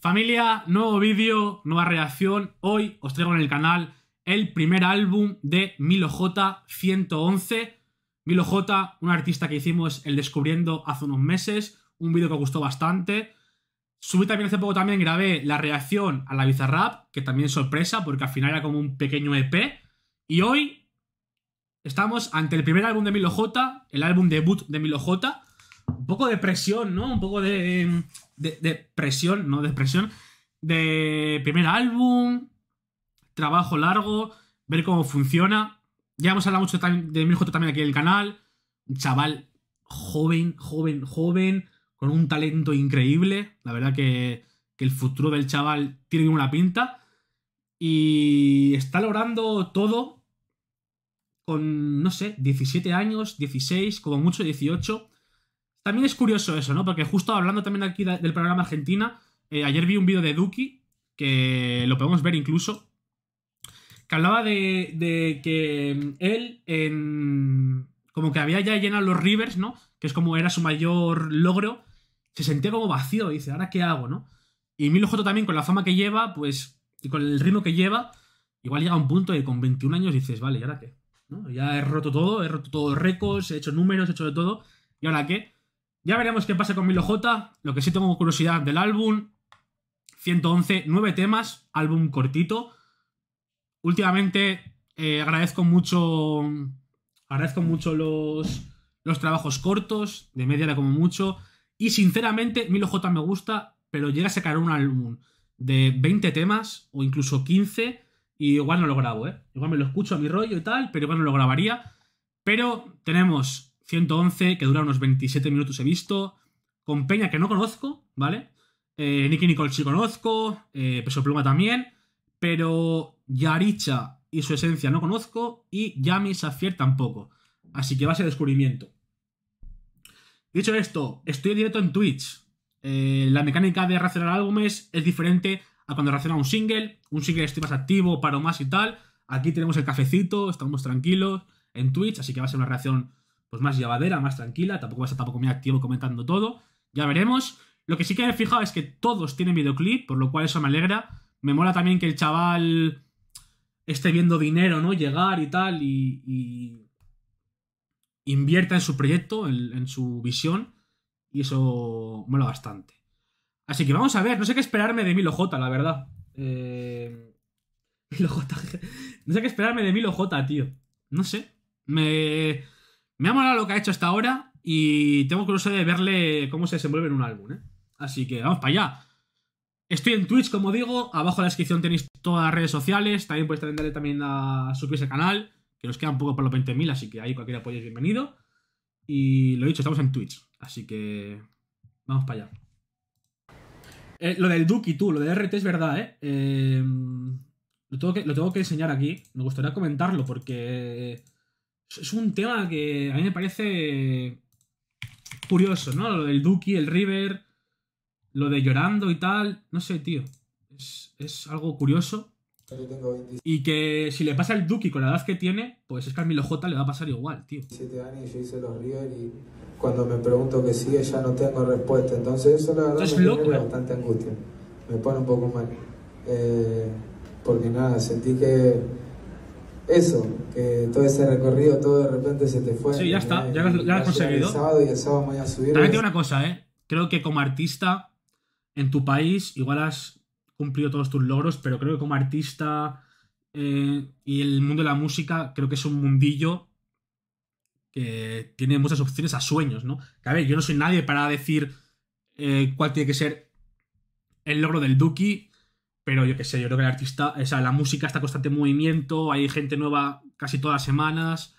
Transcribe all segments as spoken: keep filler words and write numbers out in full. Familia, nuevo vídeo, nueva reacción. Hoy os traigo en el canal el primer álbum de Milo J, ciento once. Milo J, un artista que hicimos el Descubriendo hace unos meses, un vídeo que gustó bastante. Subí también hace poco, también grabé la reacción a la Bizarrap, que también es sorpresa porque al final era como un pequeño E P. Y hoy estamos ante el primer álbum de Milo J, el álbum debut de Milo J. Un poco de presión, ¿no? Un poco de... De, de presión, no de presión, de primer álbum, trabajo largo, ver cómo funciona. Ya hemos hablado mucho de Milo J también aquí en el canal. Un chaval joven, joven, joven, con un talento increíble. La verdad que, que el futuro del chaval tiene una pinta. Y está logrando todo con, no sé, diecisiete años, dieciséis, como mucho dieciocho. También es curioso eso, ¿no? Porque justo hablando también aquí del programa Argentina, eh, ayer vi un vídeo de Duki, que lo podemos ver incluso, que hablaba de, de que él, en, como que había ya llenado los rivers, ¿no? Que es como era su mayor logro, se sentía como vacío, y dice, ¿ahora qué hago, no? Y Milo J también, con la fama que lleva, pues, y con el ritmo que lleva, igual llega a un punto de con veintiún años dices, vale, ¿y ahora qué? ¿No? Ya he roto todo, he roto todos récords, he hecho números, he hecho de todo, ¿y ahora qué? Ya veremos qué pasa con Milo J. Lo que sí tengo curiosidad del álbum, ciento once, nueve temas, álbum cortito. Últimamente eh, agradezco mucho agradezco mucho los, los trabajos cortos, de media hora como mucho. Y sinceramente Milo J me gusta, pero llega a sacar un álbum de veinte temas o incluso quince y igual no lo grabo, ¿eh? Igual me lo escucho a mi rollo y tal, pero igual no lo grabaría. Pero tenemos ciento once, que dura unos veintisiete minutos he visto, con Peña que no conozco, ¿vale? Eh, Nicky Nicole sí conozco, eh, Peso Pluma también, pero Yahritza y Su Esencia no conozco y Yami Safdie tampoco. Así que va a ser descubrimiento. Dicho esto, estoy en directo en Twitch. Eh, la mecánica de reaccionar álbumes es diferente a cuando reacciona un single. Un single estoy más activo, paro más y tal. Aquí tenemos el cafecito, estamos tranquilos en Twitch, así que va a ser una reacción pues más llevadera, más tranquila, tampoco va a estar tampoco muy activo comentando todo, ya veremos. Lo que sí que me he fijado es que todos tienen videoclip, por lo cual eso me alegra. Me mola también que el chaval esté viendo dinero, ¿no? Llegar y tal, y, y invierta en su proyecto, en, en su visión, y eso mola bastante. Así que vamos a ver, no sé qué esperarme de Milo J, la verdad. Eh... Milo J... no sé qué esperarme de Milo J, tío. No sé, me... Me ha molado lo que ha hecho hasta ahora y tengo curiosidad de verle cómo se desenvuelve en un álbum, ¿eh? Así que vamos para allá. Estoy en Twitch, como digo. Abajo en la descripción tenéis todas las redes sociales. También podéis también darle también a suscribirse al canal, que nos queda un poco para los veinte mil, así que ahí cualquier apoyo es bienvenido. Y lo dicho, estamos en Twitch, así que vamos para allá. Eh, lo del Duki, tú, lo del R T es verdad, ¿eh? eh lo, tengo que, lo tengo que enseñar aquí. Me gustaría comentarlo porque... es un tema que a mí me parece curioso, ¿no? Lo del Duki, el River, lo de llorando y tal. No sé, tío. Es, es algo curioso. Y que si le pasa al Duki con la edad que tiene, pues es que al Milo J le va a pasar igual, tío. diecisiete años y yo hice los River y cuando me pregunto que sigue ya no tengo respuesta. Entonces eso la verdad Entonces, me loco, genera bastante angustia. Me pone un poco mal. Eh, porque nada, sentí que... eso, que todo ese recorrido, todo de repente se te fue. Sí, ya está, eh, ya lo, ya lo has conseguido. El sábado y el sábado voy a subir. También tengo una cosa, ¿eh? Creo que como artista en tu país, igual has cumplido todos tus logros, pero creo que como artista eh, y el mundo de la música, creo que es un mundillo que tiene muchas opciones a sueños, ¿no? Que a ver, yo no soy nadie para decir eh, cuál tiene que ser el logro del Duki. Pero yo qué sé, yo creo que el artista, o sea, la música está en constante movimiento, hay gente nueva casi todas las semanas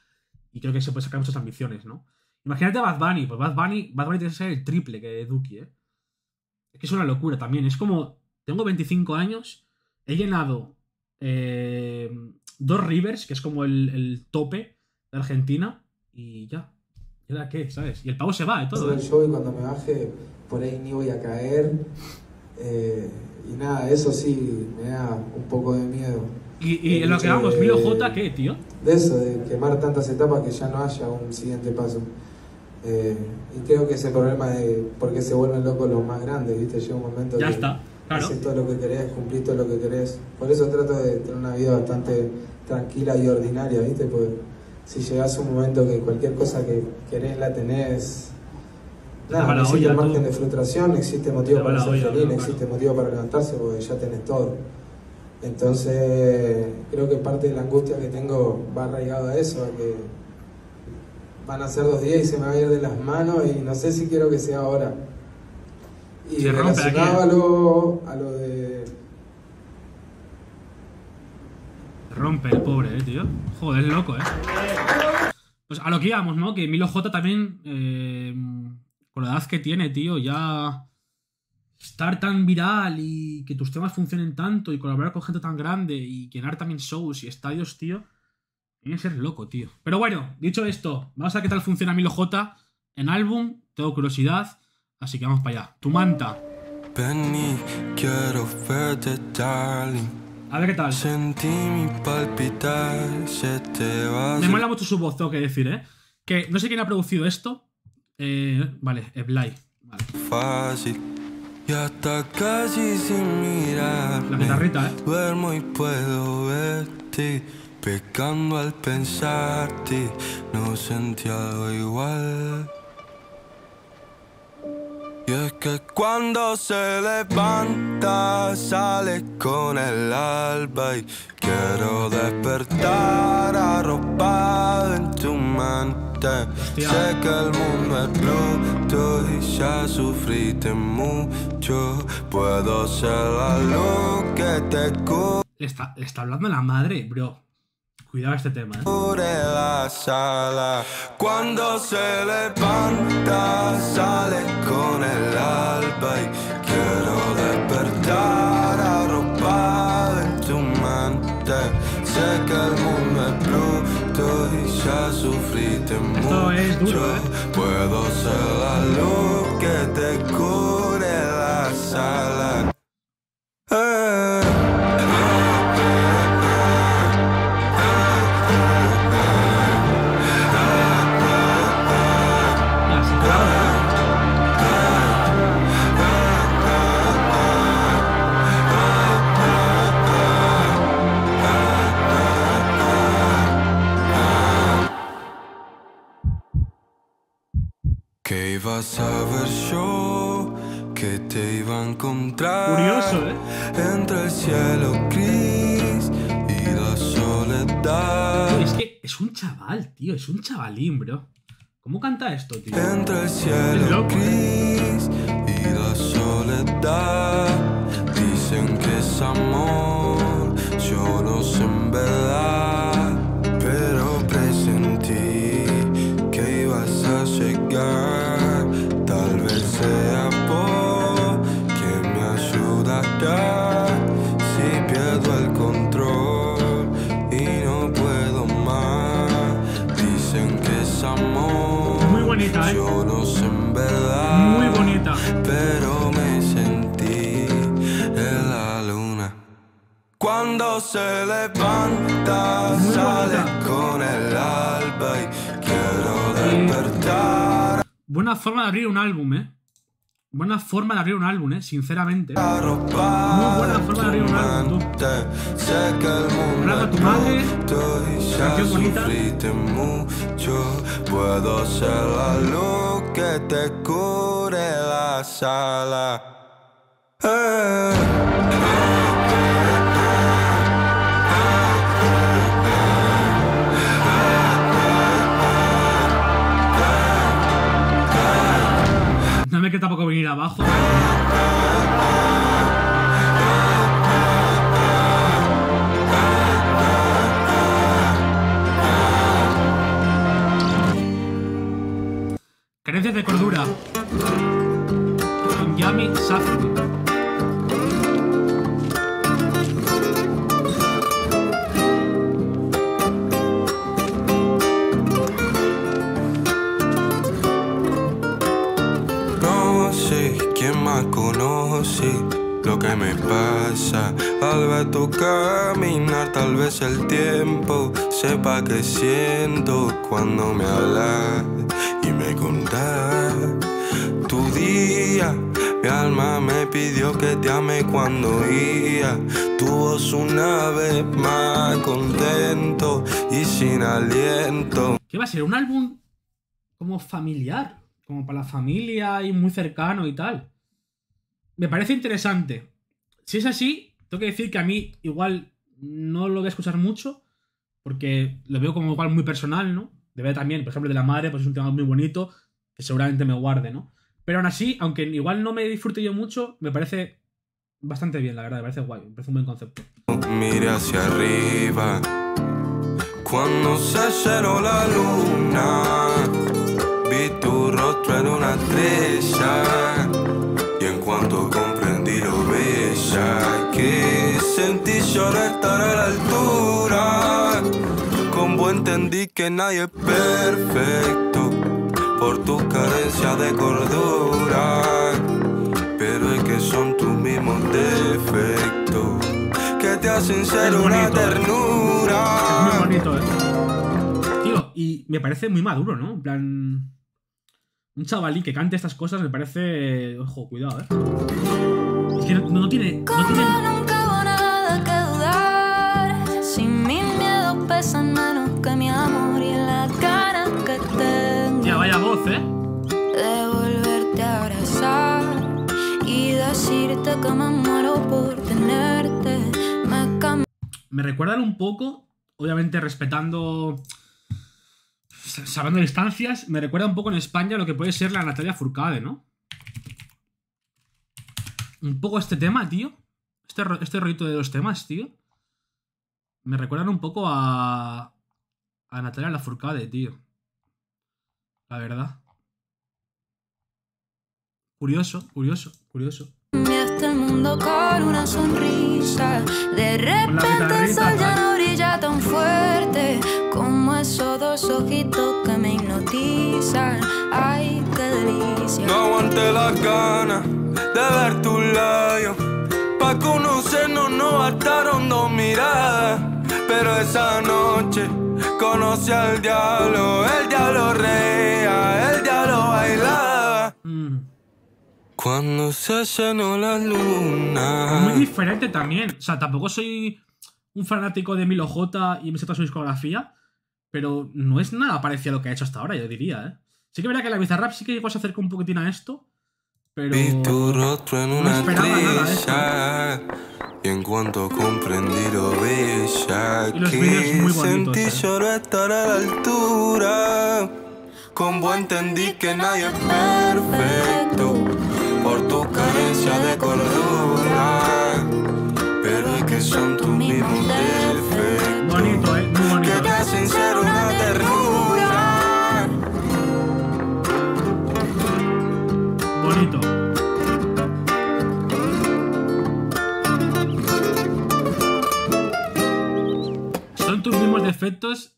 y creo que se puede sacar muchas ambiciones, ¿no? Imagínate a Bad Bunny, pues Bad Bunny, Bad Bunny tiene que ser el triple que Duki, ¿eh? Es que es una locura también, es como, tengo veinticinco años, he llenado eh, dos Rivers, que es como el, el tope de Argentina, y ya, ¿y ahora qué, sabes? Y el pavo se va de todo, ¿eh? Yo, y cuando me baje, por ahí ni voy a caer, eh... y nada, eso sí, me da un poco de miedo. ¿Y, y en lo que vamos, Milo J, qué, tío? De eso, de quemar tantas etapas que ya no haya un siguiente paso. Eh, y creo que ese problema de por qué se vuelven locos los más grandes, ¿viste? Llega un momento ya que, está. Claro. Haces todo lo que querés, cumplís todo lo que querés. Por eso trato de tener una vida bastante tranquila y ordinaria, ¿viste? Porque si llegás a un momento que cualquier cosa que querés la tenés... Nada, no existe olla, margen tú. de frustración, existe motivo para ser feliz, no, existe claro. motivo para levantarse porque ya tenés todo. Entonces, creo que parte de la angustia que tengo va arraigado a eso, a que van a ser dos días y se me va a ir de las manos y no sé si quiero que sea ahora. Y relacionado a lo, a lo de... Rompe el pobre, eh, tío. Joder, es loco, eh. Pues a lo que íbamos, ¿no? Que Milo J también, eh, con la edad que tiene, tío, ya... Estar tan viral y que tus temas funcionen tanto y colaborar con gente tan grande y llenar también shows y estadios, tío, tiene que ser loco, tío. Pero bueno, dicho esto, vamos a ver qué tal funciona Milo J en álbum. Tengo curiosidad, así que vamos para allá. Tu manta. Penny, quiero verte, darling. A ver qué tal. Sentí mi palpitar, se te va. Me mola mucho su voz, tengo que decir, ¿eh? Que no sé quién ha producido esto. Eh, vale, Eblay. Vale. Fácil. Y hasta casi sin mirar. La guitarrita, ¿eh? Duermo y puedo verte. Pecando al pensarte. No sentí algo igual. Y es que cuando se levanta, sale con el alba. Y quiero despertar arropado en tu manta. Hostia. Sé que el mundo es bruto y ya sufriste mucho. Puedo ser la luz que te cura. Le está, le está hablando la madre, bro. Cuidado este tema, ¿eh? La sala. Cuando se levanta, sale con el alba y quiero despertar arropado en tu manta. Sé que el mundo es bruto y ya sufriste mucho. Es duro, ¿eh? Puedo ser la luz que te cure la sala. Eh. ¿Qué ibas a ver yo? Que te iba a encontrar. Curioso, ¿eh? Entre el cielo gris y la soledad. Tío, es que es un chaval, tío. Es un chavalín, bro. ¿Cómo canta esto, tío? Entre el cielo gris y la soledad. Dicen que es amor. Yo no sé en verdad. Pero presentí que ibas a llegar. ¿Eh? Yo no sé en verdad. Muy bonita. Pero me sentí en la luna. Cuando se levanta, sale con el alba y quiero despertar. Buena forma de abrir un álbum, eh. Buena forma de abrir un álbum, eh, sinceramente. Muy buena forma de abrir un álbum, tú. Hablas a tu madre, canción bonita. Puedo ser la luz que te cure la sala. Eh. No me queda tampoco venir abajo. Carencias de cordura. Con Yami Safdie. Conocí lo que me pasa al ver tu caminar, tal vez el tiempo sepa que siento cuando me hablas y me contás tu día. Mi alma me pidió que te ame cuando iba. Tu voz una vez más contento y sin aliento. ¿Qué va a ser? Un álbum como familiar, como para la familia y muy cercano y tal. Me parece interesante. Si es así, tengo que decir que a mí igual no lo voy a escuchar mucho, porque lo veo como igual muy personal, ¿no? Debe también, por ejemplo, de la madre, pues es un tema muy bonito, que seguramente me guarde, ¿no? Pero aún así, aunque igual no me disfrute yo mucho, me parece bastante bien, la verdad, me parece guay, me parece un buen concepto. Mire hacia arriba cuando se cerró la luna, vi tu rostro en una estrella y en cuanto comprendí lo bella que sentí, llorar estar a la altura. Con vos entendí que nadie es perfecto por tu carencia de cordura, pero es que son tus mismos defectos que te hacen ser una ternura. Es muy bonito, ¿eh? Tío, y me parece muy maduro, ¿no? En plan, un chavalín que cante estas cosas me parece... Ojo, cuidado, ¿eh? Es que no, no tiene... No tiene... nunca hubo nada que dudar. Sin mil miedos pesan menos que mi amor y la cara que te... Ya, vaya voz, ¿eh? De volverte a abrazar y decirte que me muero por tenerte. Me, me recuerdan un poco, obviamente respetando, sabiendo distancias, me recuerda un poco en España lo que puede ser la Natalia Lafourcade, ¿no? Un poco este tema, tío. Este, este rollito de los temas, tío. Me recuerdan un poco a... a Natalia Lafourcade, tío. La verdad. Curioso, curioso, curioso. Este mundo con una sonrisa. De repente el sol ya no brilla tan fuerte como esos dos ojitos que me hipnotizan. Ay, qué delicia. No aguanté las ganas de ver tus labios. Pa' conocernos no bastaron dos miradas. Pero esa noche conoce al diablo, el diablo reía, el diablo bailaba. Mm. Cuando se llenó la luna. Muy diferente también. O sea, tampoco soy un fanático de Milo J y me sé toda su discografía, pero no es nada parecido a lo que ha hecho hasta ahora, yo diría, ¿eh? Sí que verá que la Bizarrap sí que igual se acerca un poquitín a esto, pero vi tu rostro en una no esperaba nada de esto, ¿no? Y en cuanto comprendí lo bella que sentí, lloré estar a la altura. Con vos entendí que nadie es perfecto por tu carencia de cordura, pero es que son tus mismos defectos. Bonito, eh, muy bonito. Que te hacen ser una ternura. Bonito. Tus mismos defectos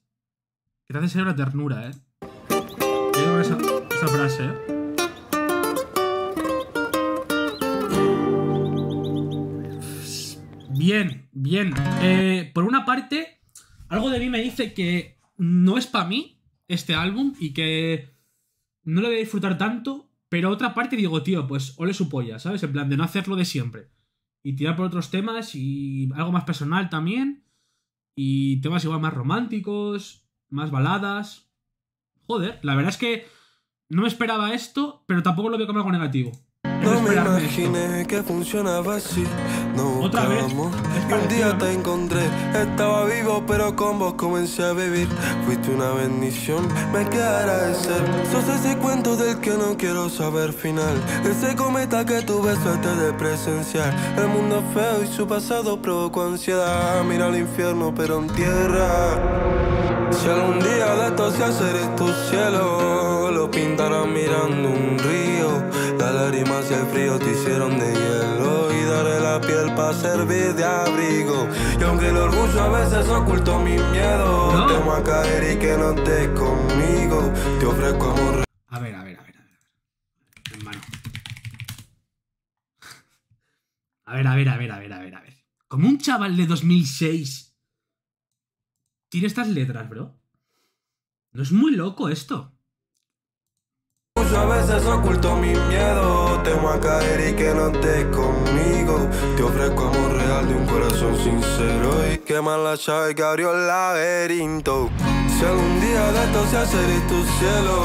que te hacen ser una ternura, ¿eh? Yo esa, esa frase, ¿eh? Bien, bien. Eh, por una parte, algo de mí me dice que no es para mí este álbum y que no lo voy a disfrutar tanto, pero otra parte digo, tío, pues ole su polla, ¿sabes? En plan de no hacerlo de siempre y tirar por otros temas y algo más personal también. Y temas igual más románticos, más baladas. Joder, la verdad es que no me esperaba esto, pero tampoco lo veo como algo negativo. No me imaginé esto. Que funcionaba así. No otra vez. Un día te encontré, estaba vivo, pero con vos comencé a vivir. Fuiste una bendición, me quedará de ser. Sos ese cuento del que no quiero saber final. Ese cometa que tuve suerte de presenciar. El mundo es feo y su pasado provocó ansiedad. Mira al infierno, pero en tierra. Si algún día de estos se hace tu cielo, lo pintarás mirando un río. Las lágrimas y el frío te hicieron de hielo. Y daré la piel para servir de abrigo. Y aunque el orgullo a veces ocultó mi miedo, ¿no? Temo a caer y que no estés conmigo. Te ofrezco amor. A ver, a ver, a ver, a ver. Hermano. A ver, a ver, a ver, a ver, a ver, a ver. Como un chaval de dos mil seis tiene estas letras, bro. No es muy loco esto. silencio a veces oculto mi miedo. Temo a caer y que no estés conmigo. Te ofrezco amor real de un corazón sincero. Y quema la llave que abrió el laberinto. Si algún día de esto se hace gris tu cielo,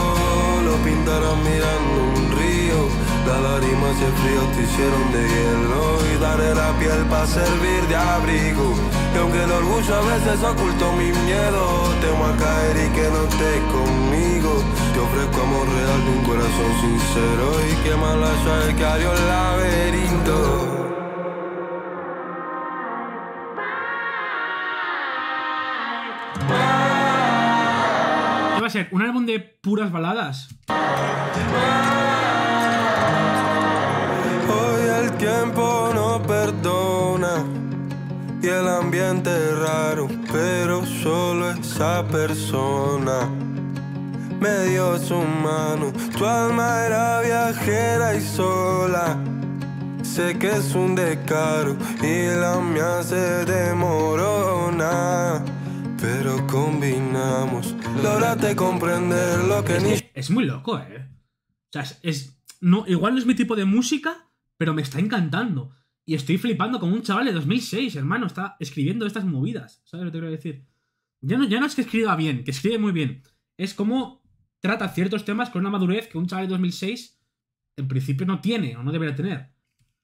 lo pintarán mirando un río. Las lágrimas y el frío te hicieron de hielo. Y daré la piel para servir de abrigo. Y aunque el orgullo a veces ocultó mi miedo, temo a caer y que no estés conmigo. Te ofrezco amor real de un corazón sincero. Y quema la llave que abrió el laberinto. Va a ser un álbum de puras baladas. Hoy el tiempo no perdona y el ambiente es raro, pero solo esa persona me dio su mano. Tu alma era viajera y sola. Sé que es un descaro y la mía se demorona, pero combinamos. Lograste comprender lo que ni... Es, es muy loco, eh. O sea, es, es... No, igual no es mi tipo de música, pero me está encantando. Y estoy flipando como un chaval de dos mil seis, hermano. Está escribiendo estas movidas. ¿Sabes lo que te quiero decir? Ya no, ya no es que escriba bien, que escribe muy bien. Es como trata ciertos temas con una madurez que un chaval de dos mil seis en principio no tiene o no debería tener.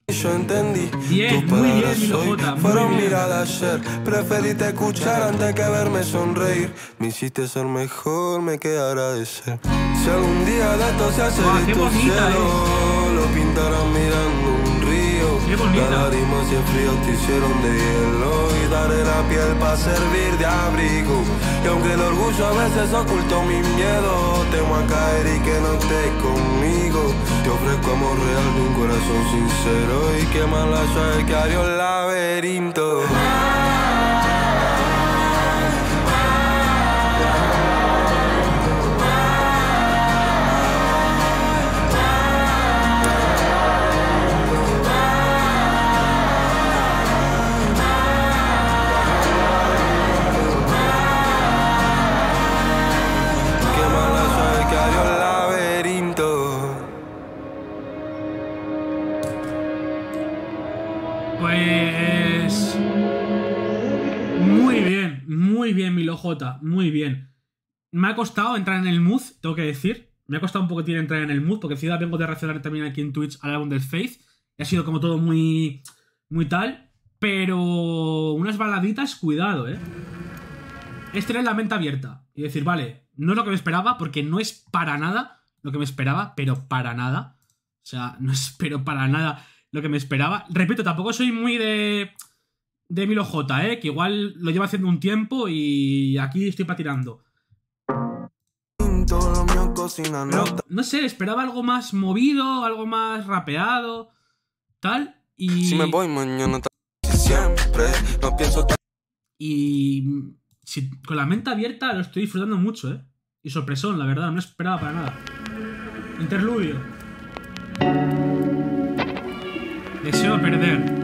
Yo entendí bien, muy bien, mi lojota. Fueron miradas ayer, preferiste escuchar antes que verme sonreír. Me hiciste ser mejor, me queda agradecer. Si algún día de esto se hace de tu cielo, lo pintarán mirando un río. Las lágrimas y el frío te hicieron de hielo. Y daré la piel para servir de abrigo. Y aunque el orgullo a veces ocultó mi miedo, temo a caer y que no estés conmigo. Te ofrezco amor real de un corazón sincero. Y quema la llave que abrió el laberinto. Muy bien. Me ha costado entrar en el mood, tengo que decir. Me ha costado un poquitín entrar en el mood, porque encima vengo de reaccionar también aquí en Twitch al álbum del Faith. Y ha sido como todo muy... muy tal. Pero... unas baladitas, cuidado, eh. Es tener la mente abierta y decir, vale, no es lo que me esperaba, porque no es para nada lo que me esperaba, pero para nada. O sea, no espero para nada lo que me esperaba. Repito, tampoco soy muy de... de Milo J, ¿eh? Que igual lo lleva haciendo un tiempo y aquí estoy patinando. Pero, no sé, esperaba algo más movido, algo más rapeado, tal, y... Si me voy mañana siempre, no pienso... Y... Si, con la mente abierta lo estoy disfrutando mucho, ¿eh? Y sorpresón, la verdad, no esperaba para nada. Interludio. Deseo perder.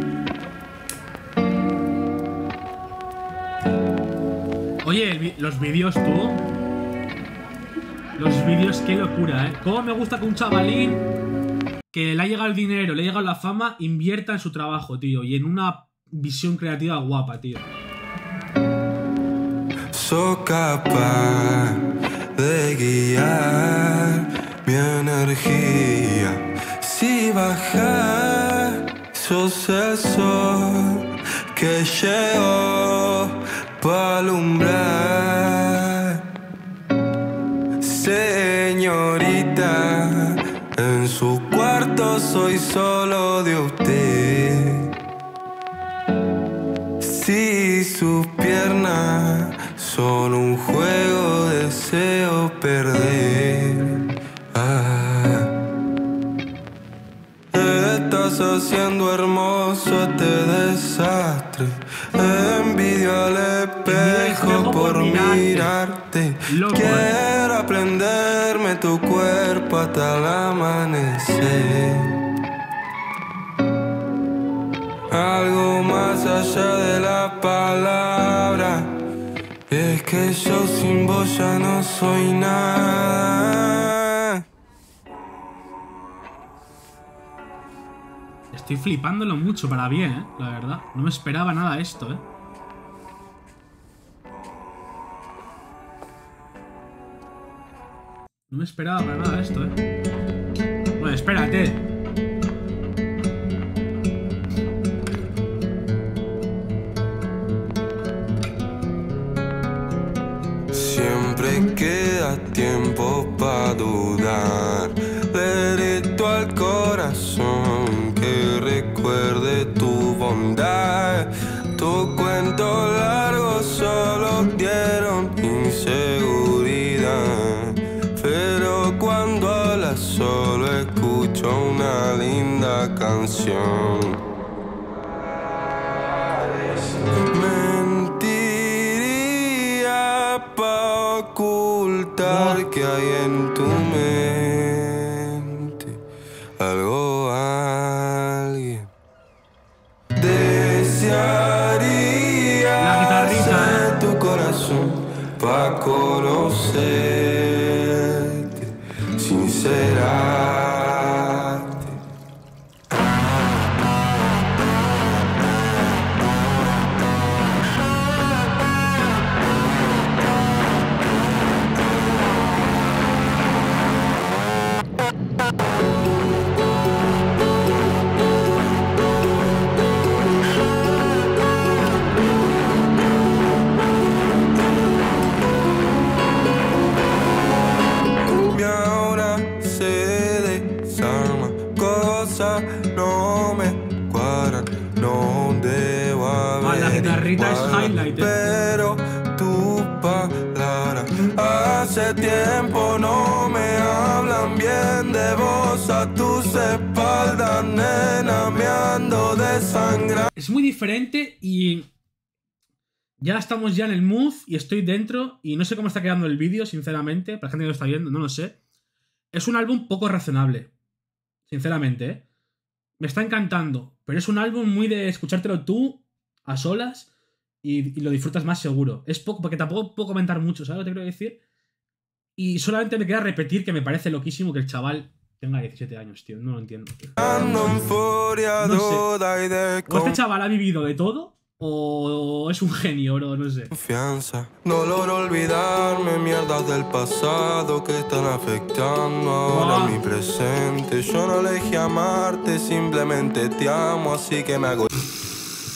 Oye, los vídeos, tú. Los vídeos, qué locura, ¿eh? Cómo me gusta que un chavalín que le ha llegado el dinero, le ha llegado la fama, invierta en su trabajo, tío. Y en una visión creativa guapa, tío. Soy capaz de guiar mi energía. Si bajar, sos el sol que llegó para alumbrar, señorita, en su cuarto soy solo de usted. Si sus piernas son un juego, deseo perder. Ah. Estás haciendo hermoso este desastre. Envidio al espejo por mirarte. Quiero aprenderme tu cuerpo hasta el amanecer. Algo más allá de la palabra. Es que yo sin vos ya no soy nada. Estoy flipándolo mucho para bien, ¿eh? La verdad. No me esperaba nada esto, ¿eh? No me esperaba para nada esto, ¿eh? Bueno, espérate. Siempre queda tiempo para dudar. Derecho al corazón que recuerde tu bondad. Tu cuento largo solo dieron inseguridad. Pero cuando hablas solo escucho una linda canción. Mentiría para ocultar que hay en tu mente algo o alguien. Desearía ser tu corazón para conocer. Será. No me cuadran, no debo haber. La guitarrita es highlight. Pero tu palabra hace tiempo no me hablan bien. De vos a tus espaldas, nena, me ando de sangre. Es muy diferente y ya estamos ya en el mood y estoy dentro. Y no sé cómo está quedando el vídeo, sinceramente. Para la gente que lo está viendo, no lo sé. Es un álbum poco razonable, sinceramente, ¿eh? Me está encantando, pero es un álbum muy de escuchártelo tú a solas y, y lo disfrutas más seguro. Es poco, porque tampoco puedo comentar mucho, ¿sabes lo que te quiero decir? Y solamente me queda repetir que me parece loquísimo que el chaval tenga diecisiete años, tío. No lo entiendo, tío. No sé. O este chaval ha vivido de todo o es un genio, bro, no sé. Confianza, dolor olvidarme, mierdas del pasado que están afectando ahora mi presente. Yo no elegí amarte, simplemente te amo, así que me hago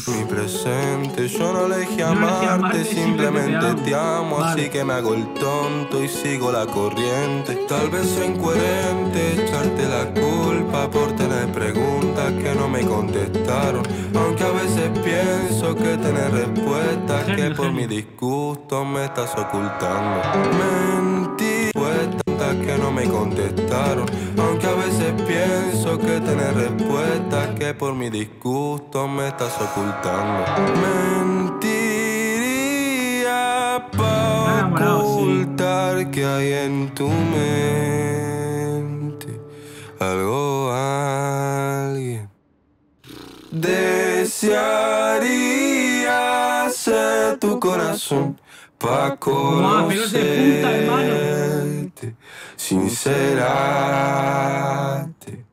mi presente. Yo no elegí amarte, simplemente te amo, así que me hago el tonto y sigo la corriente. Tal vez soy incoherente, echarte la culpa por tener preguntas que no me contestaron. Aunque a veces pienso que tener respuestas que por mi disgusto me estás ocultando. Mentir que no me contestaron, aunque a veces pienso que tener respuestas que por mi disgusto me estás ocultando. Mentiría para ocultar sí. que hay en tu mente algo o alguien. Desearía ser tu corazón para conocer. Sincerate.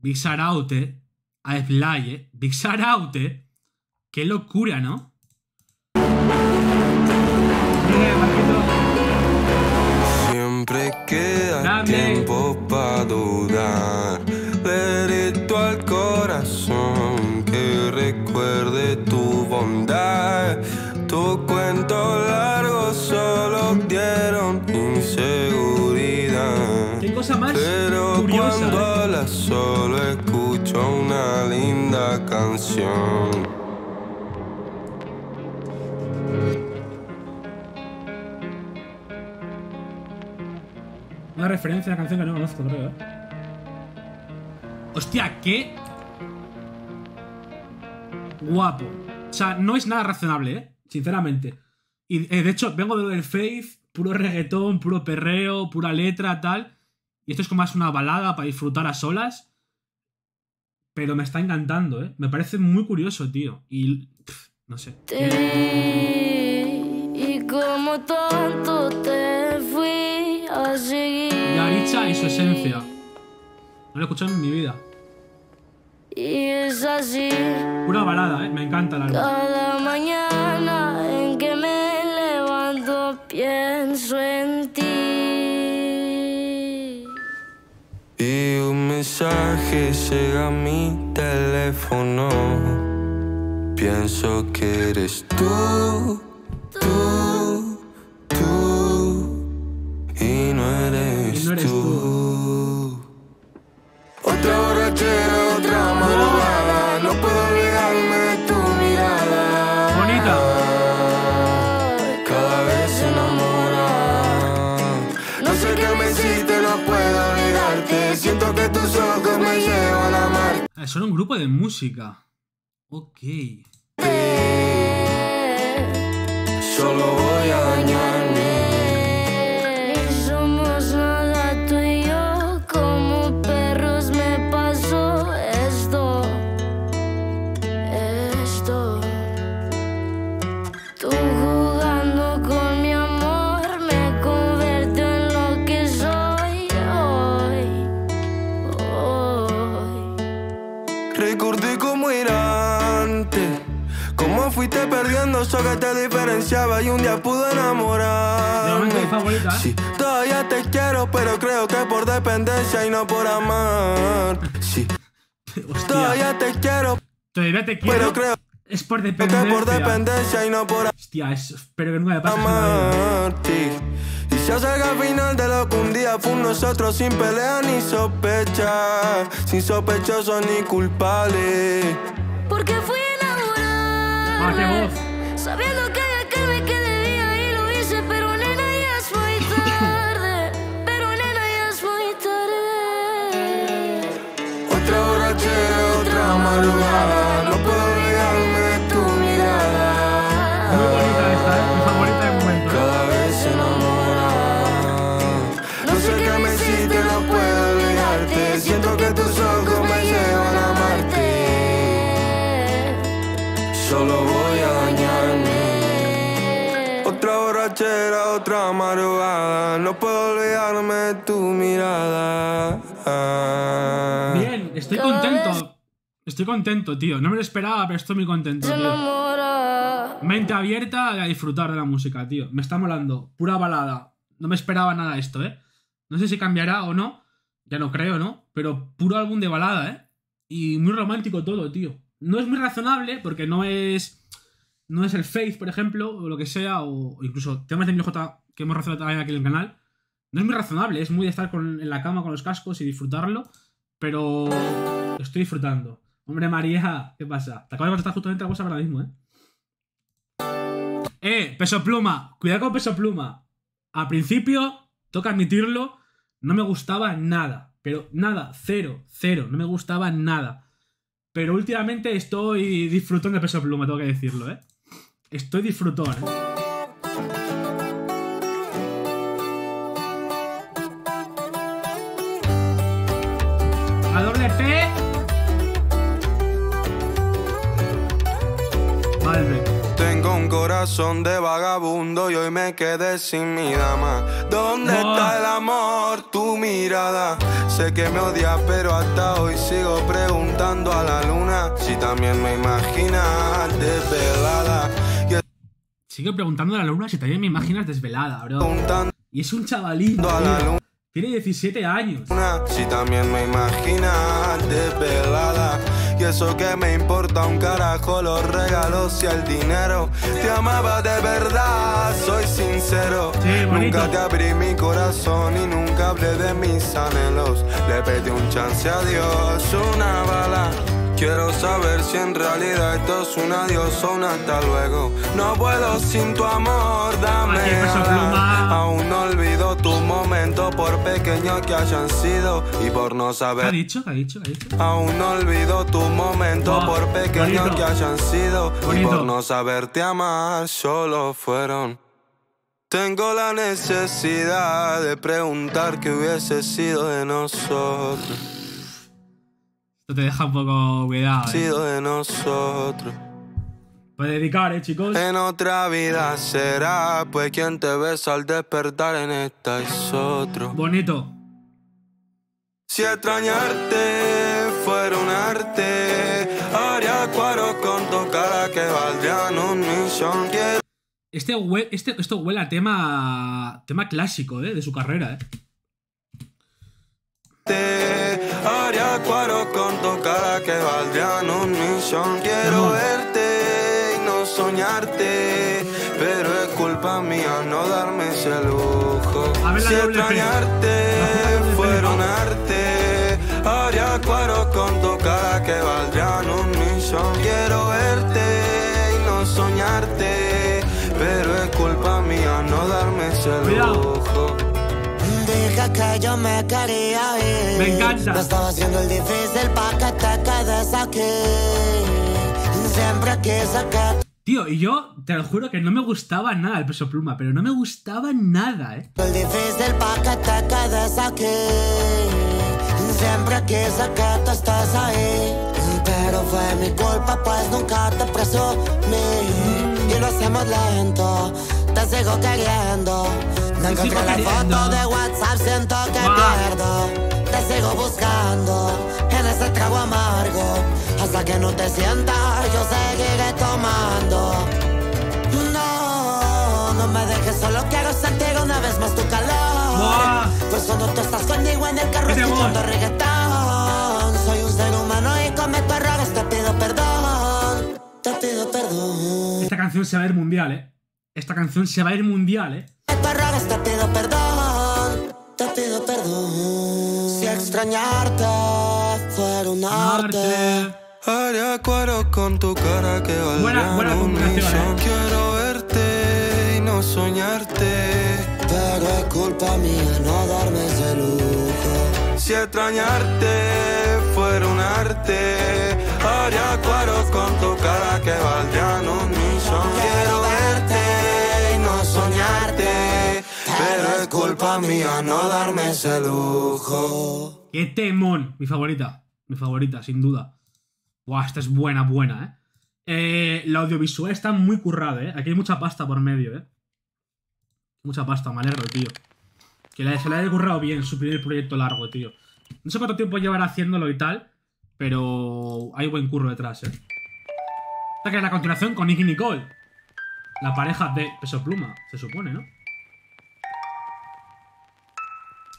Bizarrap, a Fly, Bizarrap. ¡Qué locura!, ¿no? Siempre queda tiempo para dudar. Derecho al corazón que recuerde tu bondad. Tu cuento largo solo dieron inseguridad. ¿Qué cosa más pero curiosa? Cuando hablas solo escucho una linda canción. Una referencia a una canción que no conozco, creo, ¿eh? Hostia, qué guapo. O sea, no es nada razonable, ¿eh? Sinceramente. Y eh, de hecho, vengo de lo del Faith, puro reggaetón, puro perreo, pura letra, tal. Y esto es como más una balada para disfrutar a solas. Pero me está encantando, ¿eh? Me parece muy curioso, tío. Y... Pff, no sé. Y como tanto te fui a seguir. Yahritza y su esencia. No lo he escuchado en mi vida. Y es así. Pura balada, ¿eh? Me encanta la balada. Cada mañana en que me levanto pienso en ti. Y un mensaje llega a mi teléfono. Pienso que eres tú, tú, tú. Y no eres, y no eres tú. tú. Otra borrachera, otra malvada. No puedo olvidarme de tu mirada. Bonita. Cada vez enamorada. No sé qué me hiciste, no puedo olvidarte. Siento que tus ojos me llevan a amar. Son un grupo de música. Ok. Solo voy a dañarme. Somos nada tú y yo. Como perros me pasó esto. Esto. Tú jugando con mi amor me convierto en lo que soy hoy. Hoy. Recordé cómo era antes. Cómo fuiste perdiendo, eso que te diferenciaba y un día pude enamorarme. Sí, todavía te quiero, pero creo que por dependencia y no por amar. Sí, todavía te quiero. Todavía te quiero, pero creo es por dependencia. Que por dependencia y no por amar. Hostia, eso, espero que nunca me pase nada. Y se acerca al final de lo que un día fuimos nosotros sin pelea ni sospecha, sin sospechosos ni culpables. Porque fui. Sabiendo que de que me quedé día y lo hice, pero nena ya es muy tarde. Pero nena ya es muy tarde. Otra borrachera, otra madrugada. No puedo olvidarme de tu mirada. Muy bonita esta, ¿eh? Mi favorita de momento. Cada vez enamorada. No sé qué me hiciste, no puedo olvidarte. Siento que tus ojos me llevan a amarte. Solo voy a dañarme. Otra borrachera, otra madrugada. No puedo olvidarme de tu mirada. Bien, estoy contento. Estoy contento, tío. No me lo esperaba, pero estoy muy contento, tío. Mente abierta a disfrutar de la música, tío. Me está molando. Pura balada. No me esperaba nada esto, ¿eh? No sé si cambiará o no. Ya no creo, ¿no? Pero puro álbum de balada, ¿eh? Y muy romántico todo, tío. No es muy razonable porque no es no es el Faith, por ejemplo, o lo que sea, o incluso temas de M J que hemos razonado también aquí en el canal. No es muy razonable, es muy de estar con, en la cama con los cascos y disfrutarlo, pero estoy disfrutando. Hombre, María, ¿qué pasa? Te acabo de contestar justamente la cosa ahora mismo, ¿eh? Eh, Peso Pluma, cuidado con Peso Pluma. Al principio, toca admitirlo, no me gustaba nada, pero nada, cero, cero, no me gustaba nada. Pero últimamente estoy disfrutando de Peso Pluma, tengo que decirlo, ¿eh? Estoy disfrutando, ¿eh? A doble P. Vale. Tengo un corazón de vagabundo y hoy me quedé sin mi dama. ¿Dónde no. está el amor, tu mirada? Sé que me odias, pero hasta hoy sigo preguntando a la luna si también me imaginas desvelada. Sigo preguntando a la luna si también me imaginas desvelada, bro. Y es un chavalito, a la luna. Tiene diecisiete años. Si también me imaginas desvelada. Y eso que me importa un carajo, los regalos y el dinero. Te amaba de verdad, soy sincero. Sí, nunca te abrí mi corazón y nunca hablé de mis anhelos. Le pedí un chance a Dios, una bala. Quiero saber si en realidad esto es un adiós o un hasta luego. No puedo sin tu amor, dame ala. Aún no olvido tus momentos por pequeños que hayan sido y por no saber. ¿Qué ha dicho? ¿Qué ha dicho? ¿Qué ha dicho? Aún no olvido tus momentos oh, por pequeños bonito. que hayan sido bonito. y por no saberte amar, solo fueron Tengo la necesidad de preguntar qué hubiese sido de nosotros. Esto te deja un poco cuidado, ¿eh? Sido de nosotros. Puedes dedicar, eh, chicos. En otra vida será, pues quien te besa al despertar en esta es otro. Bonito. Si extrañarte fuera un arte, haría cuadro con tu cara que valdrían un millón. Este hue este, esto huele a tema, tema clásico, ¿eh? De su carrera, ¿eh? Te haría cuadro con tu cara que valdrían un millón. Quiero verte y no soñarte, pero es culpa mía no darme ese lujo. Si extrañarte fuera un arte, haría cuadro con tu cara que valdrían un millón. Quiero verte y no soñarte, pero es culpa mía no darme ese lujo. Deja que yo me quería ir. Me encanta. Me estaba haciendo el difícil para que te quedes aquí. Siempre quise que... Tío, y yo te lo juro que no me gustaba nada el Peso Pluma, pero no me gustaba nada, ¿eh? El difícil para que te quedes aquí. Siempre quise que tú estés ahí. Pero fue mi culpa, pues nunca te presumí. Y lo hacemos lento, te sigo queriendo. No encontré la foto de WhatsApp, siento que pierdo. Te sigo buscando en ese trago amargo. Hasta que no te sientas, yo seguiré tomando. No, no me dejes, solo quiero sentir una vez más tu calor. Pues cuando tú estás conmigo en el carro escuchando reggaetón, soy un ser humano y cometo errores, te pido perdón. Esta canción se va a ir mundial, eh. Esta canción se va a ir mundial, eh. Te pido perdón, te pido perdón. Si extrañarte fuera un arte, haría cuero con tu cara que valdrá un millón. Quiero verte y no soñarte, pero es culpa mía no darme ese lujo. Si extrañarte fuera un arte, haría cuadros con tu cara que valdrían un millón. Quiero verte y no soñarte, pero es culpa mía no darme ese lujo. ¡Qué temón! Mi favorita, mi favorita, sin duda. Buah, esta es buena, buena, ¿eh? Eh, la audiovisual está muy currada, ¿eh? Aquí hay mucha pasta por medio, ¿eh? Mucha pasta, me alegro, tío. Que la, se la haya currado bien, su primer proyecto largo, tío. No sé cuánto tiempo llevará haciéndolo y tal, pero hay buen curro detrás, eh. Esta que es la continuación con Nicky Nicole, la pareja de Peso Pluma, se supone, ¿no?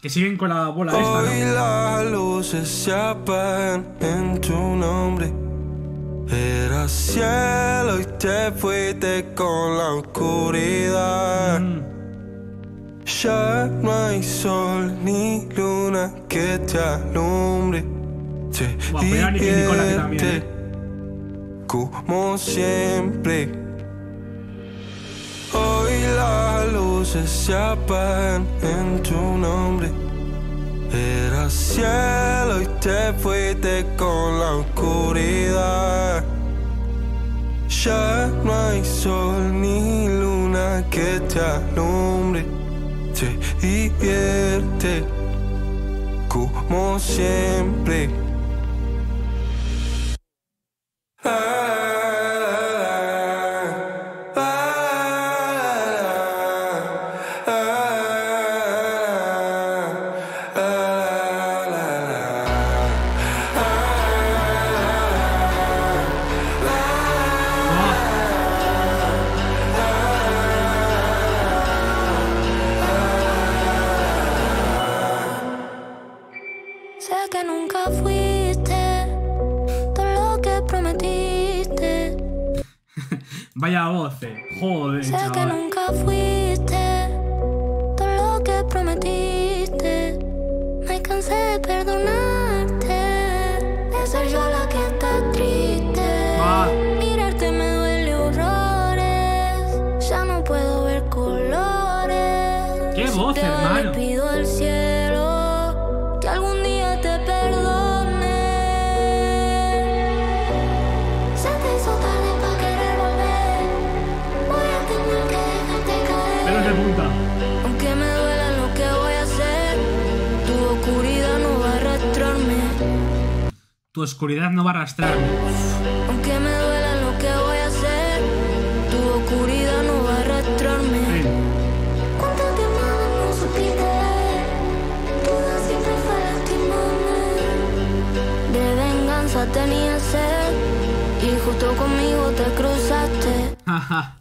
Que siguen con la bola esta, ¿no? Hoy las luces se apagan en tu nombre. Era cielo y te fuiste con la oscuridad. mm. Ya no hay sol ni luna que te alumbre. Buah, pero era Nicky Nicole aquí también, ¿eh? Como siempre. Hoy las luces se apagan en tu nombre. Era cielo y te fuiste con la oscuridad. Ya no hay sol ni luna que te alumbre. Te divierte como siempre. Vaya voz, eh. Joder, sé chaval. Que nunca fuiste todo lo que prometiste. Me cansé de perdonarte, de ser yo la que está triste. ah. Mirarte me duele horrores, ya no puedo ver colores. ¡Qué voz, te hermano! Te pido al cielo que algún día te perdone. Se te hizo tarde para querer volver. Punta. Tu oscuridad no va a arrastrarme. Aunque me duela lo que voy a hacer, tu oscuridad no va a arrastrarme. Sí. Cuánto tiempo no supiste, toda siempre fue lastimarme. De venganza tenía sed y justo conmigo te cruzaste. Ajá.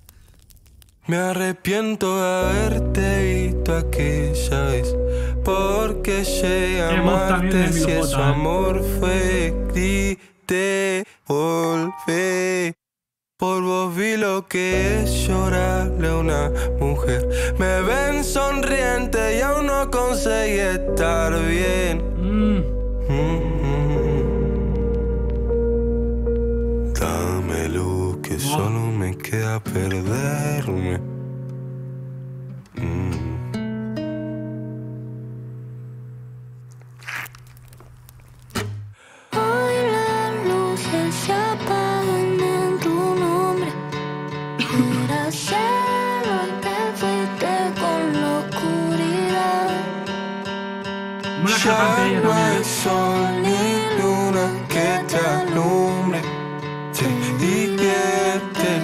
Me arrepiento de haberte visto aquí, ¿sabes? Porque sé amarte si eso amor fue grite, volvé. Por vos vi lo que es llorarle a una mujer. Me ven sonriente y aún no conseguí estar bien. Mm. Mm-hmm. Dame luz que wow. Solo me queda perderme. Mm. Ya no hay sol ni luna que te alumbre. Te divierten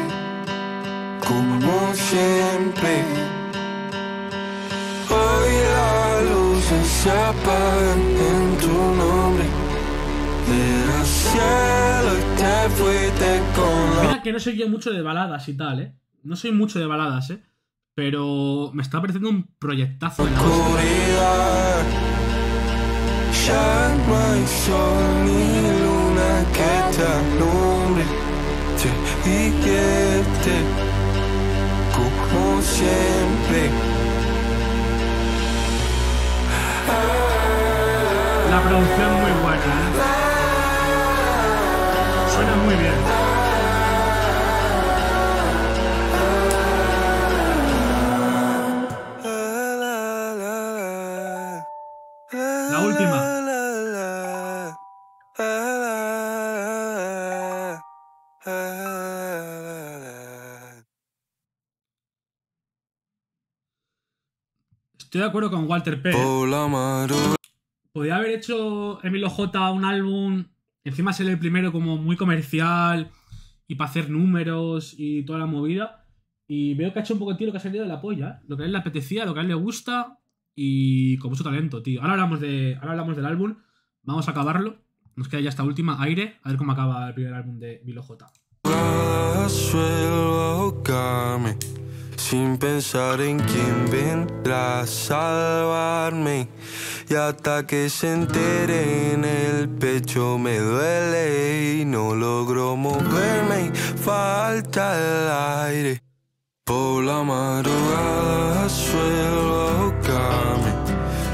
como siempre. Hoy las luces se apagan en tu nombre. Del cielo te fuiste con la... Mira que no soy yo mucho de baladas y tal, eh. No soy mucho de baladas, eh. Pero me está pareciendo un proyectazo de la oscuridad. Ya no hay sol ni luna que te alumbre. Te divierte como siempre. La producción muy buena, ¿eh? Suena muy bien. La última. Estoy de acuerdo con Walter P. Podría haber hecho Emilio J un álbum, encima ser el primero como muy comercial y para hacer números y toda la movida. Y veo que ha hecho un poco el tiro que ha salido de la polla, ¿eh? Lo que a él le apetecía, lo que a él le gusta y con mucho talento, tío. Ahora hablamos, de, ahora hablamos del álbum, vamos a acabarlo. Nos queda ya esta última, Aire, a ver cómo acaba el primer álbum de Emilio J. Sin pensar en quién vendrá a salvarme. Y hasta que se entere en el pecho me duele y no logro moverme y falta el aire. Por la madrugada suelo ahogarme.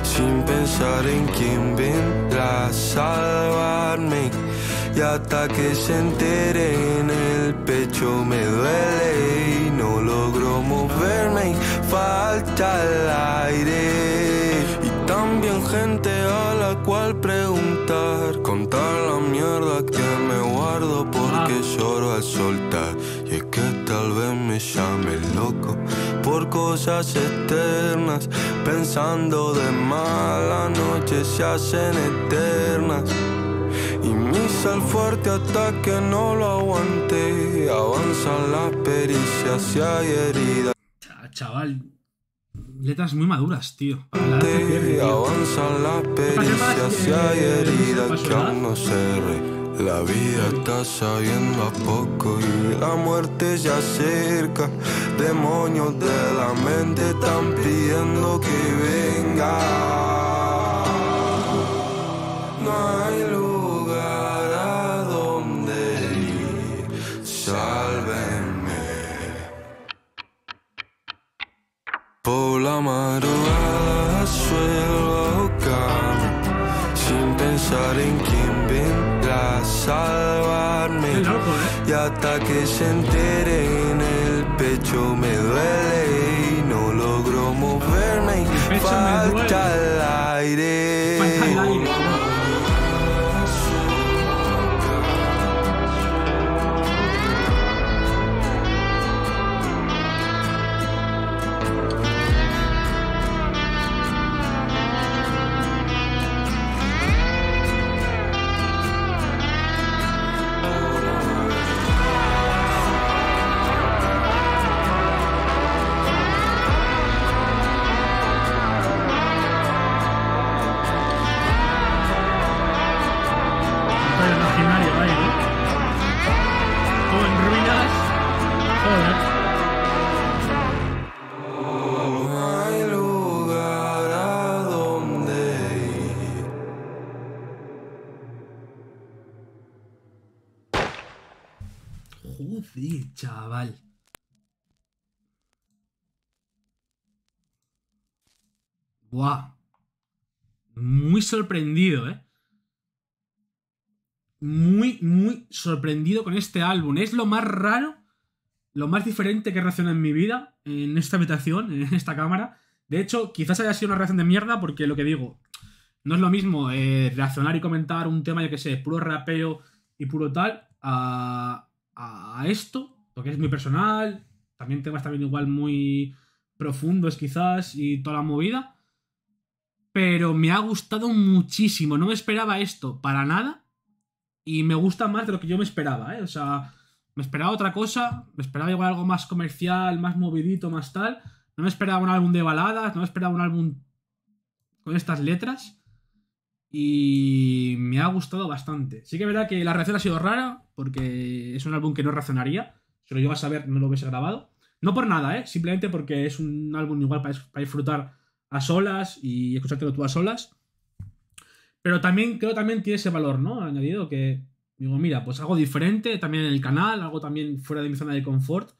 Sin pensar en quién vendrá a salvarme. Y hasta que se entere en el pecho me duele y no logro moverme y falta el aire. Y también gente a la cual preguntar, contar la mierda que me guardo porque lloro al soltar. Y es que tal vez me llame loco por cosas externas, pensando de mala noche se hacen eternas. Y me hizo el fuerte hasta que no lo aguanté. Avanzan las pericias si hay heridas. Chaval, letras muy maduras, tío. Avanzan las pericias si hay heridas que aún no se re. La vida está sabiendo a poco y la muerte se acerca. Demonios de la mente están pidiendo que venga. No hay luz. Por la madrugada suelo ahogarme, sin pensar en quién vendrá a salvarme. Y hasta que se entere en el pecho me duele y no logro moverme y falta el aire. Falta el aire. decir, chaval. Buah. Muy sorprendido, ¿eh? Muy, muy sorprendido con este álbum. Es lo más raro, lo más diferente que he reaccionado en mi vida, en esta habitación, en esta cámara. De hecho, quizás haya sido una reacción de mierda, porque lo que digo, no es lo mismo eh, reaccionar y comentar un tema, yo que sé, puro rapeo y puro tal, a, a esto, porque es muy personal, también temas también igual muy profundos quizás y toda la movida. Pero me ha gustado muchísimo, no me esperaba esto para nada y me gusta más de lo que yo me esperaba, ¿eh? O sea, me esperaba otra cosa, me esperaba igual algo más comercial, más movidito, más tal. No me esperaba un álbum de baladas, no me esperaba un álbum con estas letras y me ha gustado bastante. Sí que es verdad que la reacción ha sido rara porque es un álbum que no reaccionaría, si lo llegas a ver no lo hubiese grabado. No por nada, ¿eh? Simplemente porque es un álbum igual para, para disfrutar a solas y escuchártelo tú a solas. Pero también creo también tiene ese valor, ¿no? Añadido que digo, mira, pues algo diferente también en el canal, algo también fuera de mi zona de confort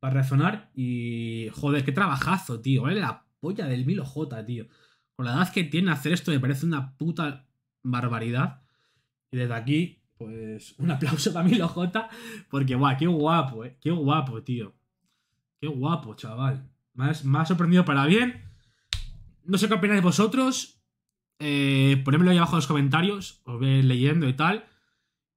para reaccionar y... Joder, qué trabajazo, tío, ¿eh? La polla del Milo J, tío. Con la edad que tiene hacer esto me parece una puta barbaridad. Y desde aquí, pues un aplauso para Milo J, porque guau, qué guapo, ¿eh? Qué guapo, tío. Qué guapo, chaval. Más, más sorprendido para bien. No sé qué opináis vosotros, eh, ponedmelo ahí abajo en los comentarios, os voy leyendo y tal.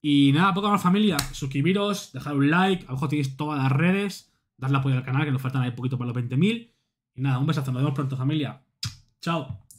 Y nada, poco más familia, suscribiros, dejad un like, abajo tenéis todas las redes, dadle apoyo al canal que nos faltan ahí poquito para los veinte mil. Y nada, un besazo, nos vemos pronto familia. Chao.